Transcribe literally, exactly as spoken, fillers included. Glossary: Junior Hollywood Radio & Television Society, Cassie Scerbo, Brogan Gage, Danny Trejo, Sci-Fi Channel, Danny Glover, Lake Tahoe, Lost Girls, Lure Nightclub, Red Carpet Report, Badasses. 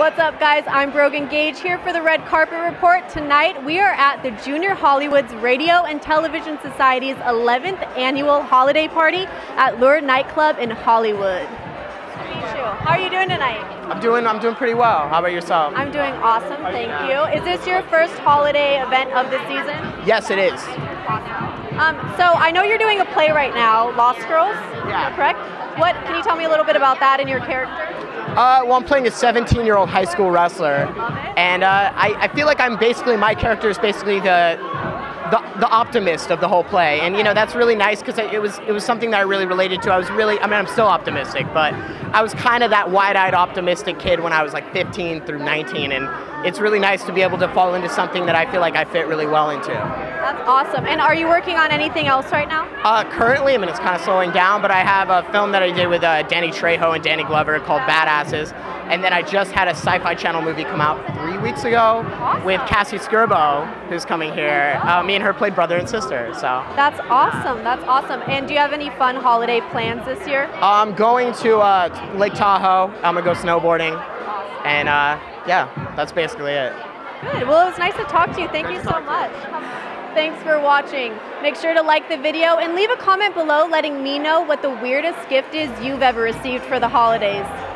What's up, guys? I'm Brogan Gage here for the Red Carpet Report. Tonight, we are at the Junior Hollywood's Radio and Television Society's eleventh annual holiday party at Lure Nightclub in Hollywood. How are you doing tonight? I'm doing, I'm doing pretty well. How about yourself? I'm doing awesome, thank you. Is this your first holiday event of the season? Yes, it is. Um, so I know you're doing a play right now, Lost Girls, yeah. Correct? What, can you tell me a little bit about that and your character? Uh, well, I'm playing a seventeen-year-old high school wrestler, and uh, I, I feel like I'm basically, my character is basically the, the, the optimist of the whole play, and you know, that's really nice because it was, it was something that I really related to. I was really, I mean, I'm still optimistic, but I was kind of that wide-eyed optimistic kid when I was like fifteen through nineteen, and it's really nice to be able to fall into something that I feel like I fit really well into. That's awesome. And are you working on anything else right now? Uh, currently, I mean, it's kind of slowing down, but I have a film that I did with uh, Danny Trejo and Danny Glover called Badasses, and then I just had a Sci-Fi Channel movie come out three weeks ago awesome. with Cassie Scerbo, who's coming here. Uh, me and her played brother and sister, so. That's awesome. That's awesome. And do you have any fun holiday plans this year? Uh, I'm going to uh, Lake Tahoe. I'm going to go snowboarding, awesome. and uh, yeah, that's basically it. Good. Well, it was nice to talk to you. Thank nice you so much. Thanks for watching. Make sure to like the video and leave a comment below letting me know what the weirdest gift is you've ever received for the holidays.